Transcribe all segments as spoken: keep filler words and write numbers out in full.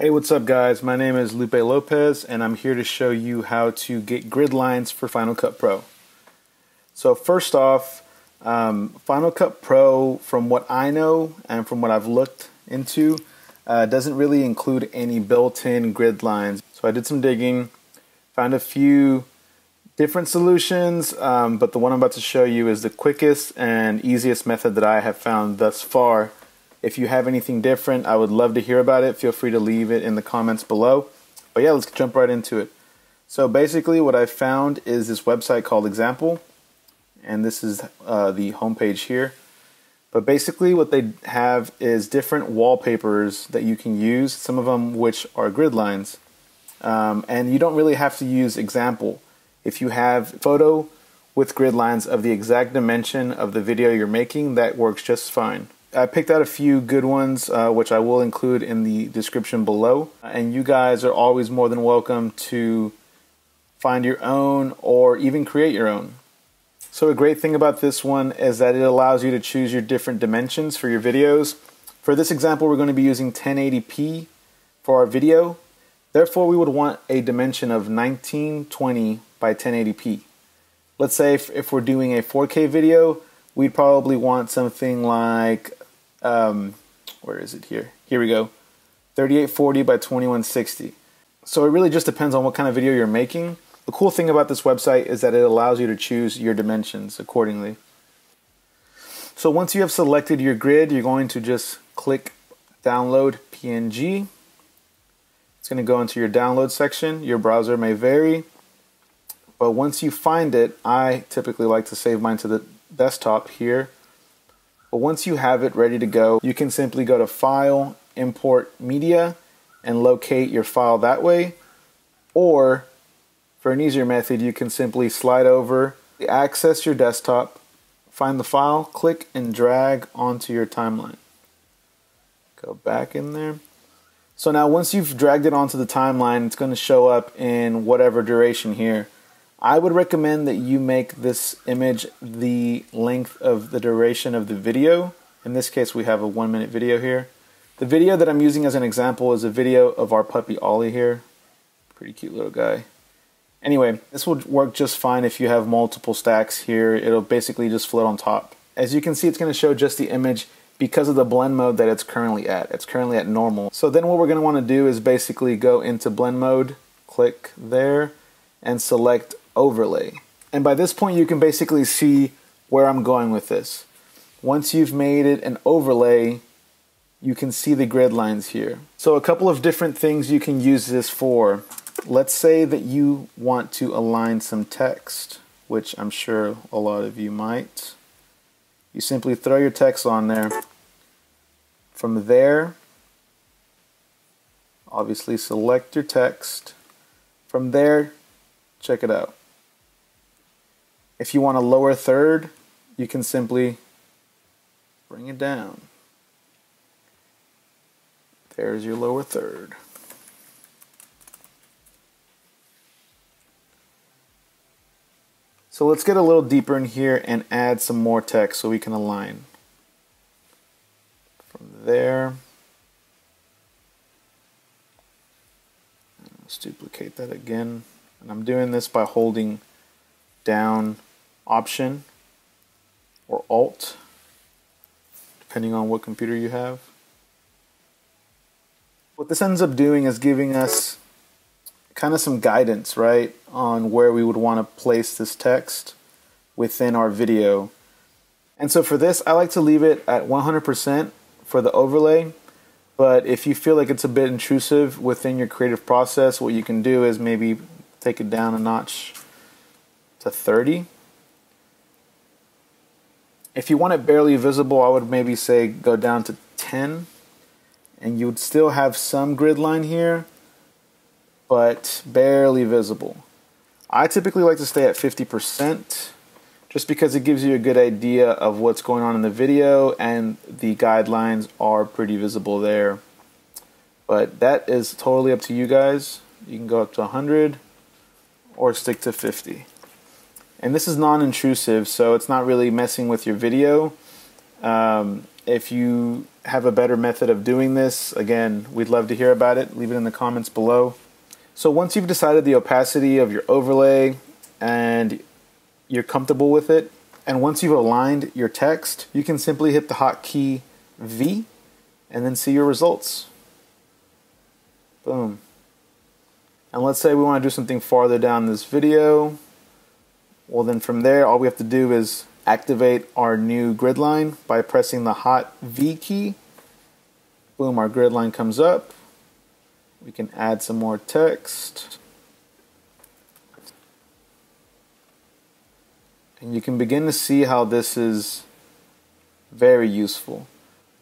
Hey, what's up guys? My name is Lupe Lopez and I'm here to show you how to get grid lines for Final Cut Pro. So first off, um, Final Cut Pro, from what I know and from what I've looked into, uh, doesn't really include any built-in grid lines. So I did some digging, found a few different solutions, um, but the one I'm about to show you is the quickest and easiest method that I have found thus far. If you have anything different, I would love to hear about it. Feel free to leave it in the comments below. But yeah, let's jump right into it. So basically what I found is this website called Example. And this is uh, the homepage here. But basically what they have is different wallpapers that you can use, some of them which are grid lines. Um, and you don't really have to use Example. If you have a photo with grid lines of the exact dimension of the video you're making, that works just fine. I picked out a few good ones, uh, which I will include in the description below. And you guys are always more than welcome to find your own or even create your own. So a great thing about this one is that it allows you to choose your different dimensions for your videos. For this example, we're going to be using ten eighty p for our video. Therefore, we would want a dimension of nineteen twenty by ten eighty p. Let's say if, if we're doing a four K video, we'd probably want something like Um, where is it here? Here we go. thirty-eight forty by twenty-one sixty. So it really just depends on what kind of video you're making. The cool thing about this website is that it allows you to choose your dimensions accordingly. So once you have selected your grid, you're going to just click download P N G. It's going to go into your download section. Your browser may vary, but once you find it, I typically like to save mine to the desktop here. But once you have it ready to go, you can simply go to File, Import Media, and locate your file that way. Or, for an easier method, you can simply slide over, access your desktop, find the file, click and drag onto your timeline. Go back in there. So now once you've dragged it onto the timeline, it's going to show up in whatever duration here. I would recommend that you make this image the length of the duration of the video. In this case, we have a one minute video here. The video that I'm using as an example is a video of our puppy Ollie here. Pretty cute little guy. Anyway, this will work just fine if you have multiple stacks here. It'll basically just float on top. As you can see, it's going to show just the image because of the blend mode that it's currently at. It's currently at normal. So then what we're going to want to do is basically go into blend mode, click there, and select overlay. And by this point you can basically see where I'm going with this. Once you've made it an overlay, you can see the grid lines here. So a couple of different things you can use this for. Let's say that you want to align some text, which I'm sure a lot of you might. You simply throw your text on there. From there, obviously select your text. From there, check it out. If you want a lower third, you can simply bring it down. There's your lower third. So let's get a little deeper in here and add some more text so we can align. From there, let's duplicate that again. And I'm doing this by holding down Option or Alt, depending on what computer you have. What this ends up doing is giving us kind of some guidance, right, on where we would want to place this text within our video. And so for this, I like to leave it at one hundred percent for the overlay. But if you feel like it's a bit intrusive within your creative process, what you can do is maybe take it down a notch to thirty. If you want it barely visible, I would maybe say go down to ten, and you would still have some grid line here, but barely visible. I typically like to stay at fifty percent just because it gives you a good idea of what's going on in the video, and the guidelines are pretty visible there. But that is totally up to you guys. You can go up to one hundred. Or stick to fifty. And this is non-intrusive, so it's not really messing with your video. Um, If you have a better method of doing this, again, we'd love to hear about it. Leave it in the comments below. So once you've decided the opacity of your overlay and you're comfortable with it, and once you've aligned your text, you can simply hit the hotkey V and then see your results. Boom. And let's say we want to do something farther down this video. Well, then from there, all we have to do is activate our new grid line by pressing the hot V key. Boom, our grid line comes up. We can add some more text. And you can begin to see how this is very useful.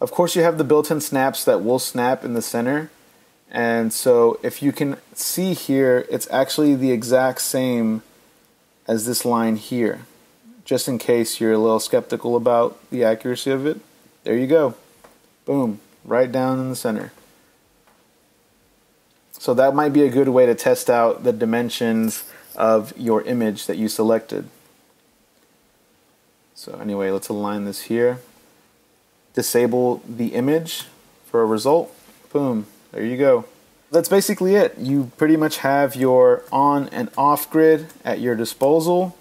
Of course, you have the built-in snaps that will snap in the center. And so if you can see here, it's actually the exact same as this line here. Just in case you're a little skeptical about the accuracy of it, there you go. Boom, right down in the center. So that might be a good way to test out the dimensions of your image that you selected. So anyway, let's align this here. Disable the image for a result. Boom, there you go. That's basically it. You pretty much have your on and off grid at your disposal.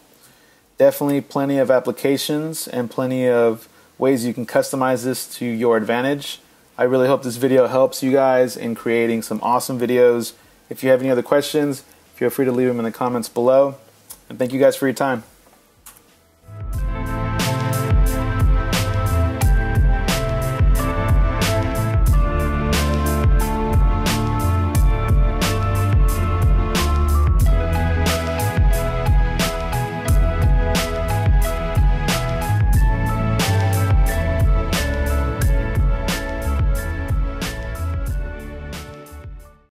Definitely plenty of applications and plenty of ways you can customize this to your advantage. I really hope this video helps you guys in creating some awesome videos. If you have any other questions, feel free to leave them in the comments below. And thank you guys for your time.